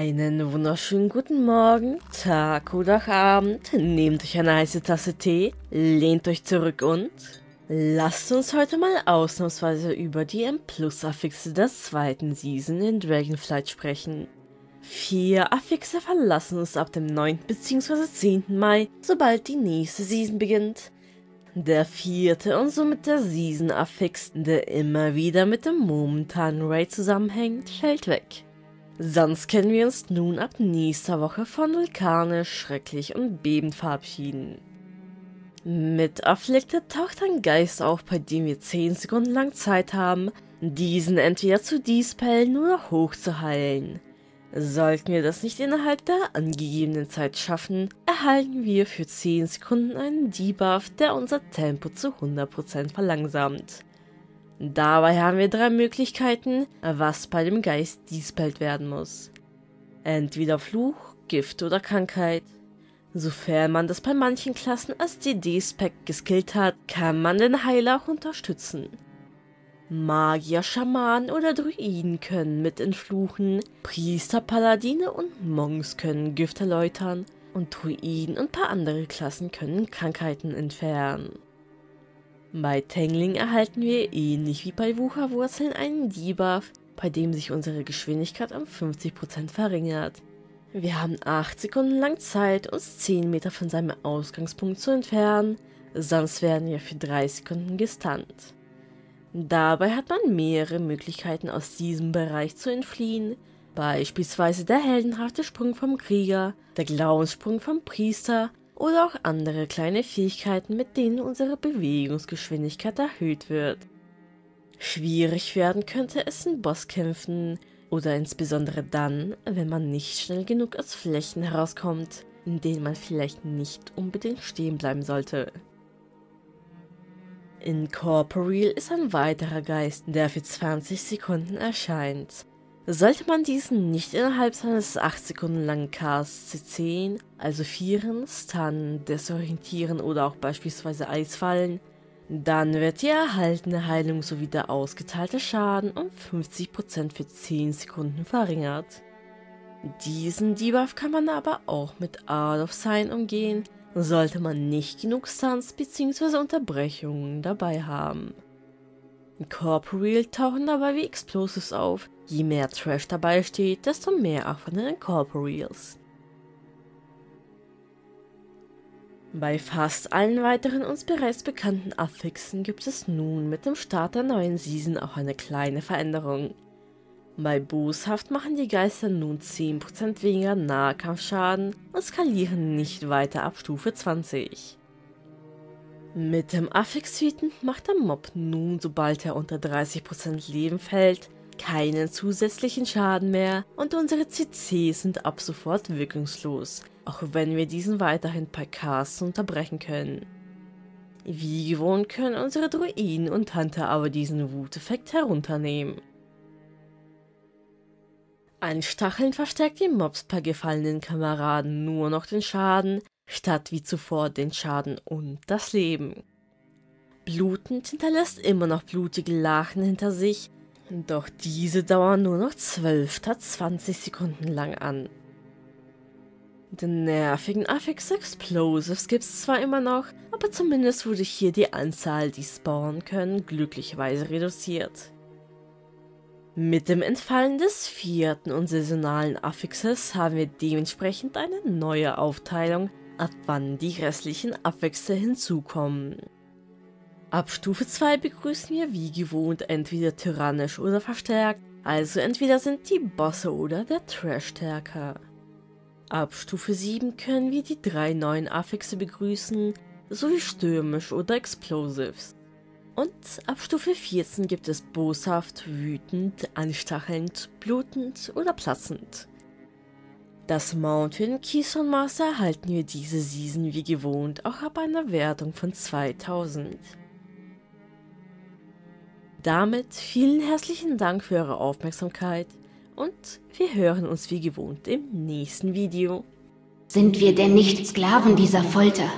Einen wunderschönen guten Morgen, Tag oder Abend. Nehmt euch eine heiße Tasse Tee, lehnt euch zurück und lasst uns heute mal ausnahmsweise über die M+-Affixe der zweiten Season in Dragonflight sprechen. 4 Affixe verlassen uns ab dem 9. bzw. 10. Mai, sobald die nächste Season beginnt. Der 4. und somit der Season-Affix, der immer wieder mit dem momentanen Raid zusammenhängt, fällt weg. Sonst können wir uns nun ab nächster Woche von Vulkanisch, Schrecklich und Bebend verabschieden. Mit Afflicted taucht ein Geist auf, bei dem wir 10 Sekunden lang Zeit haben, diesen entweder zu dispellen oder hochzuheilen. Sollten wir das nicht innerhalb der angegebenen Zeit schaffen, erhalten wir für 10 Sekunden einen Debuff, der unser Tempo zu 100% verlangsamt. Dabei haben wir 3 Möglichkeiten, was bei dem Geist dispellt werden muss. Entweder Fluch, Gift oder Krankheit. Sofern man das bei manchen Klassen als DD-Spec geskillt hat, kann man den Heiler auch unterstützen. Magier, Schamanen oder Druiden können mit entfluchen, Priester, Paladine und Monks können Gift erläutern und Druiden und ein paar andere Klassen können Krankheiten entfernen. Bei Tangling erhalten wir ähnlich wie bei Wucherwurzeln einen Debuff, bei dem sich unsere Geschwindigkeit um 50% verringert. Wir haben 8 Sekunden lang Zeit, uns 10 Meter von seinem Ausgangspunkt zu entfernen, sonst werden wir für 3 Sekunden gestunt. Dabei hat man mehrere Möglichkeiten, aus diesem Bereich zu entfliehen, beispielsweise der heldenhafte Sprung vom Krieger, der Glaubenssprung vom Priester oder auch andere kleine Fähigkeiten, mit denen unsere Bewegungsgeschwindigkeit erhöht wird. Schwierig werden könnte es in Bosskämpfen oder insbesondere dann, wenn man nicht schnell genug aus Flächen herauskommt, in denen man vielleicht nicht unbedingt stehen bleiben sollte. Incorporeal ist ein weiterer Geist, der für 20 Sekunden erscheint. Sollte man diesen nicht innerhalb seines 8 Sekunden langen Casts C10, also Vieren, Stunnen, Desorientieren oder auch beispielsweise Eisfallen, dann wird die erhaltene Heilung sowie der ausgeteilte Schaden um 50% für 10 Sekunden verringert. Diesen Debuff kann man aber auch mit Art of Sign umgehen, sollte man nicht genug Stuns bzw. Unterbrechungen dabei haben. Corporeal tauchen dabei wie Explosives auf. Je mehr Trash dabei steht, desto mehr auch von den Incorporeals. Bei fast allen weiteren uns bereits bekannten Affixen gibt es nun mit dem Start der neuen Season auch eine kleine Veränderung. Bei Bosshaft machen die Geister nun 10% weniger Nahkampfschaden und skalieren nicht weiter ab Stufe 20. Mit dem Affix-Sweeten macht der Mob nun, sobald er unter 30% Leben fällt, keinen zusätzlichen Schaden mehr und unsere CC sind ab sofort wirkungslos, auch wenn wir diesen weiterhin per Casts unterbrechen können. Wie gewohnt können unsere Druiden und Hunter aber diesen Wuteffekt herunternehmen. Anstacheln verstärkt die Mobs per gefallenen Kameraden nur noch den Schaden, statt wie zuvor den Schaden und das Leben. Blutend hinterlässt immer noch blutige Lachen hinter sich, doch diese dauern nur noch 12 statt 20 Sekunden lang an. Den nervigen Affix Explosives gibt es zwar immer noch, aber zumindest wurde hier die Anzahl, die spawnen können, glücklicherweise reduziert. Mit dem Entfallen des 4. und saisonalen Affixes haben wir dementsprechend eine neue Aufteilung, ab wann die restlichen Affixe hinzukommen. Ab Stufe 2 begrüßen wir wie gewohnt entweder tyrannisch oder verstärkt, also entweder sind die Bosse oder der Trash stärker. Ab Stufe 7 können wir die 3 neuen Affixe begrüßen, sowie stürmisch oder Explosives. Und ab Stufe 14 gibt es boshaft, wütend, anstachelnd, blutend oder platzend. Das Mountain Keystone Master erhalten wir diese Season wie gewohnt auch ab einer Wertung von 2000. Damit vielen herzlichen Dank für eure Aufmerksamkeit und wir hören uns wie gewohnt im nächsten Video. Sind wir denn nicht Sklaven dieser Folter?